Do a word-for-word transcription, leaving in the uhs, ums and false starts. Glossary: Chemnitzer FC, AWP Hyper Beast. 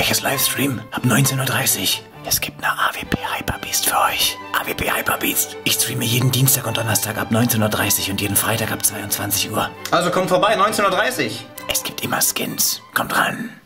Gleiches Livestream ab neunzehn Uhr dreißig. Es gibt eine A W P Hyper Beast für euch. A W P Hyper Beast. Ich streame jeden Dienstag und Donnerstag ab neunzehn Uhr dreißig und jeden Freitag ab zweiundzwanzig Uhr. Also kommt vorbei, neunzehn Uhr dreißig. Es gibt immer Skins. Kommt ran.